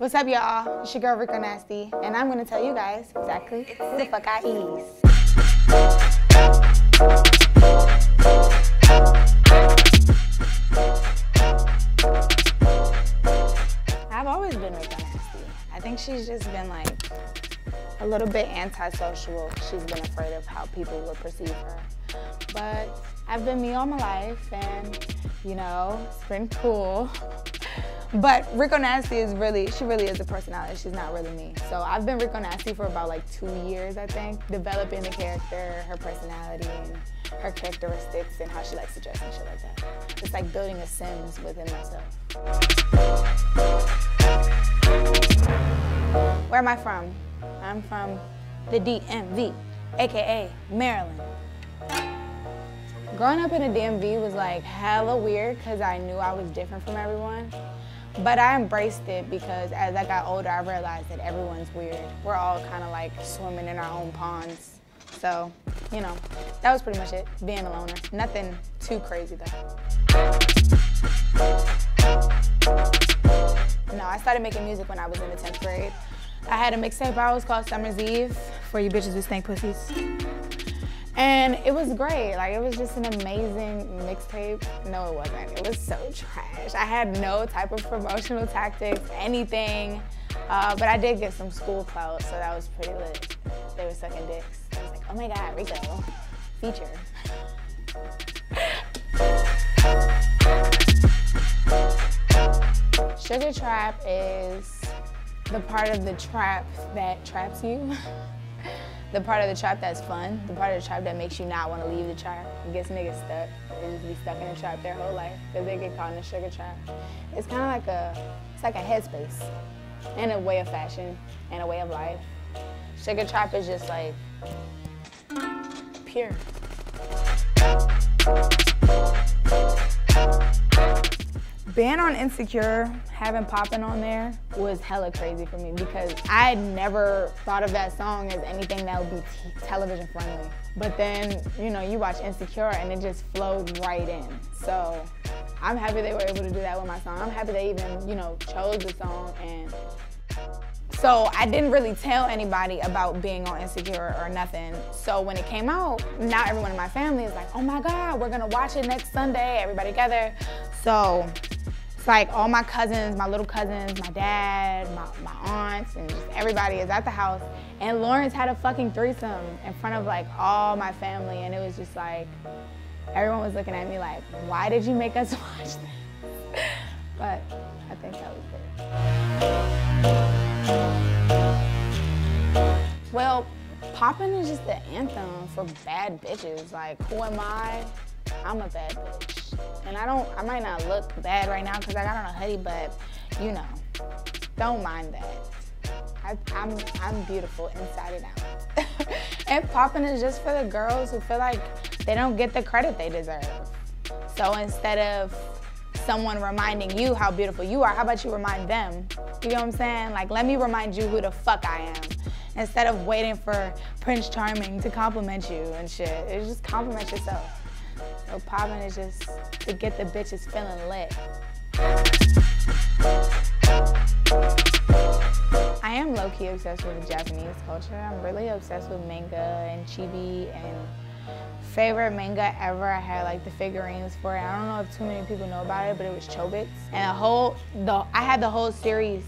What's up, y'all? It's your girl, Rico Nasty, and I'm gonna tell you guys exactly what the fuck I eat. I've always been Rico Nasty. I think she's just been like a little bit antisocial. She's been afraid of how people would perceive her. But I've been me all my life, and you know, it's been cool. But Rico Nasty is really, she really is a personality. She's not really me. So I've been Rico Nasty for about like 2 years, I think, developing the character, her personality, and her characteristics, and how she likes to dress and shit like that. It's like building a Sims within myself. Where am I from? I'm from the DMV, AKA Maryland. Growing up in the DMV was like hella weird because I knew I was different from everyone. But I embraced it because as I got older, I realized that everyone's weird. We're all kind of like swimming in our own ponds. So, you know, that was pretty much it, being a loner. Nothing too crazy though. No, I started making music when I was in the 10th grade. I had a mixtape out, it was called Summer's Eve, for you bitches who stank pussies. And it was great, like it was just an amazing mixtape. No, it wasn't, it was so trash. I had no type of promotional tactics, anything, but I did get some school clout, so that was pretty lit. They were sucking dicks. I was like, oh my God, Rico, feature. Sugar trap is the part of the trap that traps you. The part of the trap that's fun, the part of the trap that makes you not want to leave the trap. It gets niggas stuck. They just be stuck in a trap their whole life because they get caught in a sugar trap. It's kind of like it's like a headspace and a way of fashion and a way of life. Sugar trap is just like pure. Being on Insecure, having Poppin' on there was hella crazy for me because I never thought of that song as anything that would be television friendly. But then, you know, you watch Insecure and it just flowed right in. So I'm happy they were able to do that with my song. I'm happy they even, you know, chose the song. And so I didn't really tell anybody about being on Insecure or nothing. So when it came out, now everyone in my family is like, oh my God, we're gonna watch it next Sunday, everybody together. So it's like all my cousins, my little cousins, my dad, my aunts, and just everybody is at the house. And Lawrence had a fucking threesome in front of like all my family, and it was just like, everyone was looking at me like, why did you make us watch this? But I think that was it. Well, Poppin' is just the anthem for bad bitches. Like, who am I? I'm a bad bitch. And I might not look bad right now because I got on a hoodie, but you know, don't mind that. I'm beautiful inside and out. And Poppin' is just for the girls who feel like they don't get the credit they deserve. So instead of someone reminding you how beautiful you are, how about you remind them? You know what I'm saying? Like, let me remind you who the fuck I am. Instead of waiting for Prince Charming to compliment you and shit, it's just compliment yourself. So Poppin' is just to get the bitches feeling lit. I am low-key obsessed with Japanese culture. I'm really obsessed with manga and chibi, and favorite manga ever, I had like the figurines for it. I don't know if too many people know about it, but it was Chobits. And I had the whole series,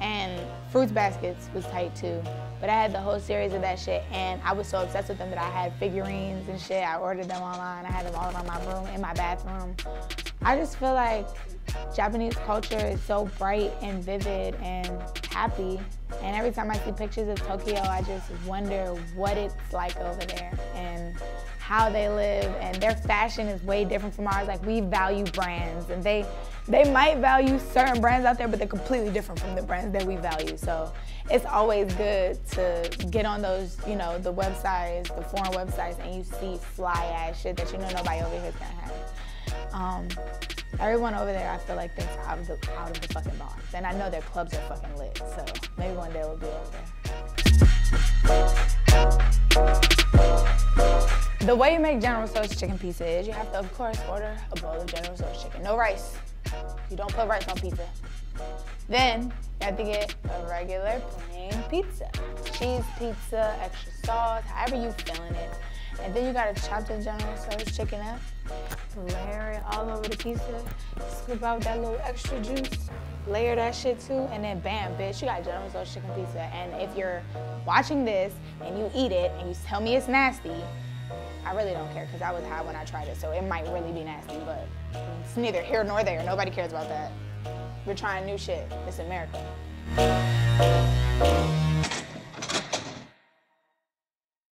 and Fruits Baskets was tight too. But I had the whole series of that shit, and I was so obsessed with them that I had figurines and shit. I ordered them online. I had them all around my room, in my bathroom. I just feel like Japanese culture is so bright and vivid and happy. And every time I see pictures of Tokyo, I just wonder what it's like over there and how they live. And their fashion is way different from ours. Like, we value brands, and they might value certain brands out there, but they're completely different from the brands that we value. So it's always good to get on those, you know, the websites, the foreign websites, and you see fly-ass shit that you know nobody over here is gonna have. Everyone over there, I feel like, thinks out of the fucking box. And I know their clubs are fucking lit, so maybe one day we'll be over there. The way you make General Tso's chicken pizza is you have to, of course, order a bowl of General Tso's chicken. No rice. You don't put rice on pizza. Then I have to get a regular plain pizza. Cheese pizza, extra sauce, however you feeling it. And then you gotta chop the General Tso's chicken up, layer it all over the pizza, scoop out that little extra juice, layer that shit too, and then bam, bitch, you got General Tso's chicken pizza. And if you're watching this and you eat it and you tell me it's nasty, I really don't care because I was high when I tried it, so it might really be nasty, but it's neither here nor there. Nobody cares about that. We're trying new shit. It's America.